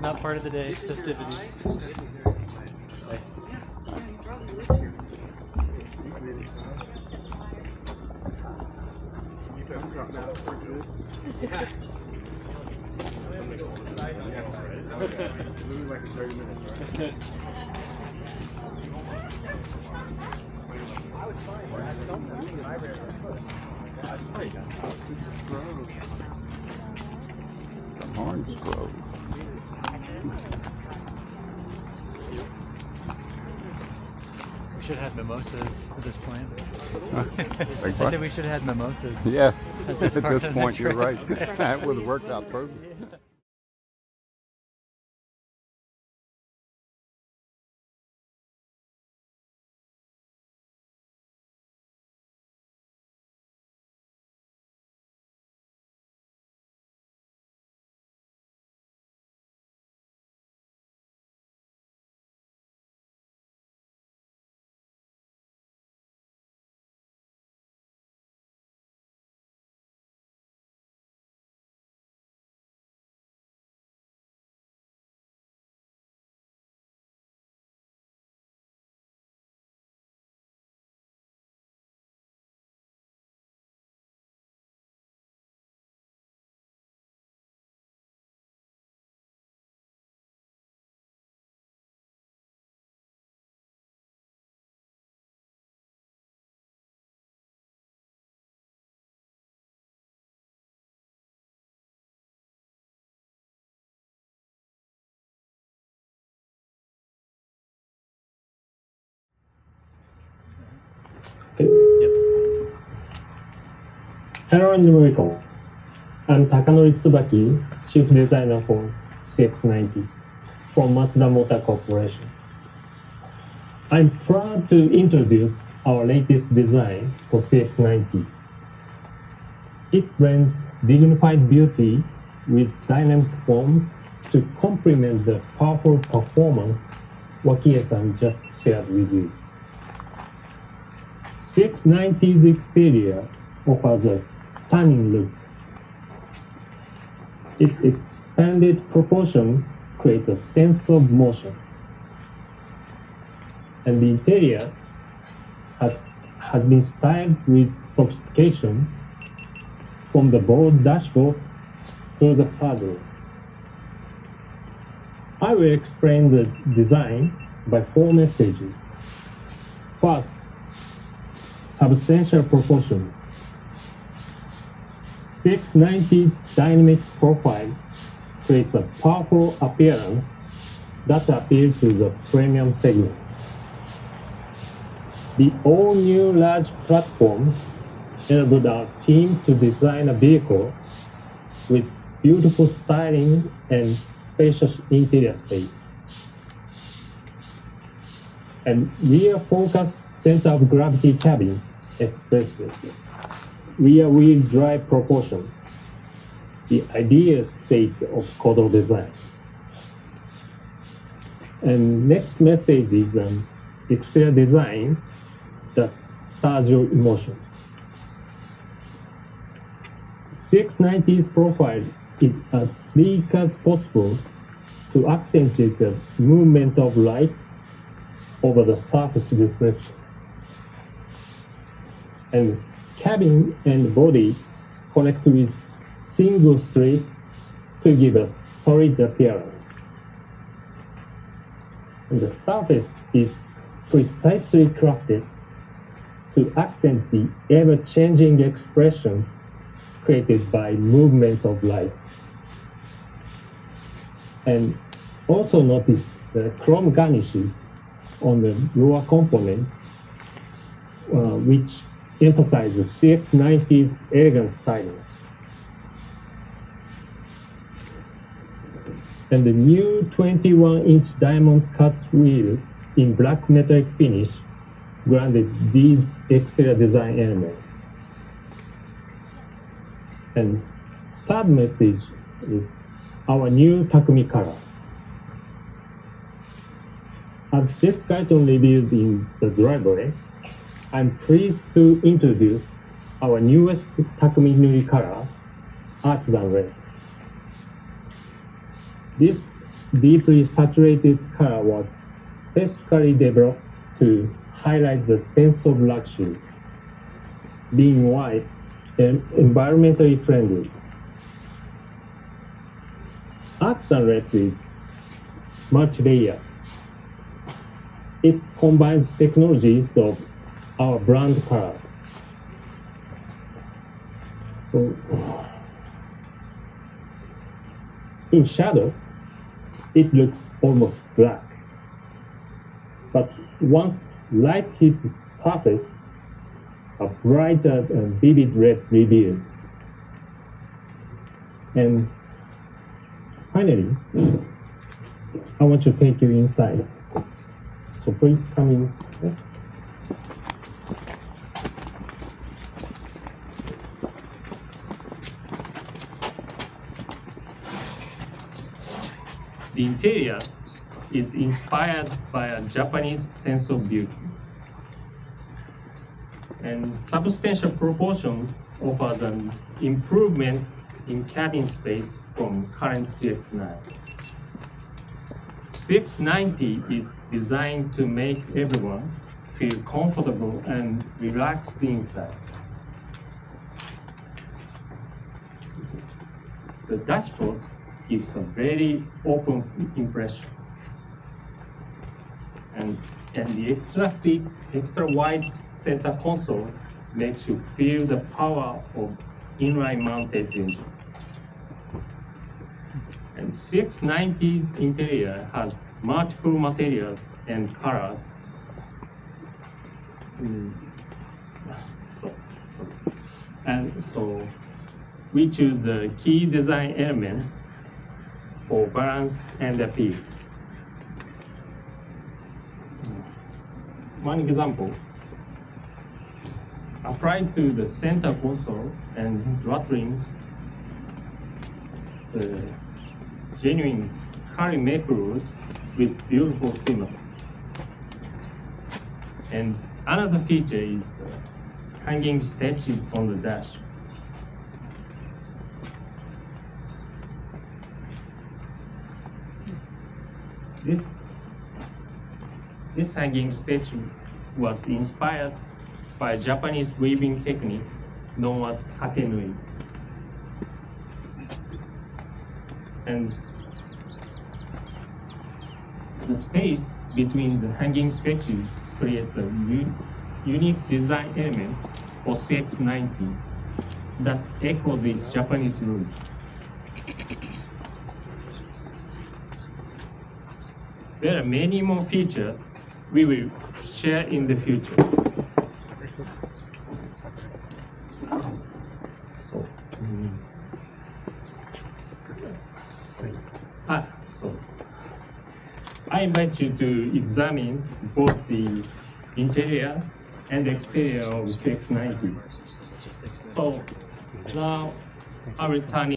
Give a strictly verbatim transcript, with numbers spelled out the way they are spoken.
Not part of the day, festivity. Orange Grove. We should have mimosas at this point. I said we should have had mimosas. Yes, at this, at this point, you're right. That would have worked out perfectly. Hello and welcome. I'm Takanori Tsubaki, Chief Designer for C X ninety for Matsuda Motor Corporation. I'm proud to introduce our latest design for C X ninety. It blends dignified beauty with dynamic form to complement the powerful performance Wakiya-san just shared with you. C X ninety's exterior offers a stunning look. Its expanded proportion creates a sense of motion. And the interior has, has been styled with sophistication, from the bold dashboard to the hardware. I will explain the design by four messages. First, substantial proportion. C X ninety's dynamic profile creates a powerful appearance that appeals to the premium segment. The all-new large platform enabled our team to design a vehicle with beautiful styling and spacious interior space. And rear-focused center of gravity cabin expresses rear wheel drive proportion, the ideal state of Kodo design. And next message is an exterior design that stirs your emotion. C X ninety's profile is as sleek as possible to accentuate the movement of light over the surface reflection. And cabin and body connect with single strip to give a solid appearance. And the surface is precisely crafted to accent the ever-changing expression created by movement of light. And also notice the chrome garnishes on the lower component, uh, which emphasizes C X ninety's elegant styling. And the new twenty-one inch diamond cut wheel in black metallic finish granted these exterior design elements. And third message is our new Takumi color. As Chef Guyton revealed in the driveway, I'm pleased to introduce our newest Takumi Nui color, Artisan Red. This deeply saturated color was specifically developed to highlight the sense of luxury, being white and environmentally friendly. Artisan Red is multi-layered. It combines technologies of our brand colors. So, in shadow, it looks almost black. But once light hits the surface, a brighter and vivid red reveals. And finally, I want to take you inside. So please come in. Okay? The interior is inspired by a Japanese sense of beauty. And substantial proportion offers an improvement in cabin space from current C X nine. C X ninety is designed to make everyone feel comfortable and relaxed inside. The dashboard gives a very open impression. And, and the extra seat, extra wide center console makes you feel the power of inline mounted engine. And C X ninety's interior has multiple materials and colors. Mm. So, so, and so we choose the key design elements for balance and appeal. One example, applied to the center console and dratrings, the genuine curry maple wood with beautiful shimmer. And another feature is hanging statues on the dash. This, this hanging statue was inspired by a Japanese weaving technique known as hakenui. And the space between the hanging statues creates a unique design element for C X ninety that echoes its Japanese roots. There are many more features we will share in the future. So, um, ah, so, I invite you to examine both the interior and exterior of C X ninety. So now I will turn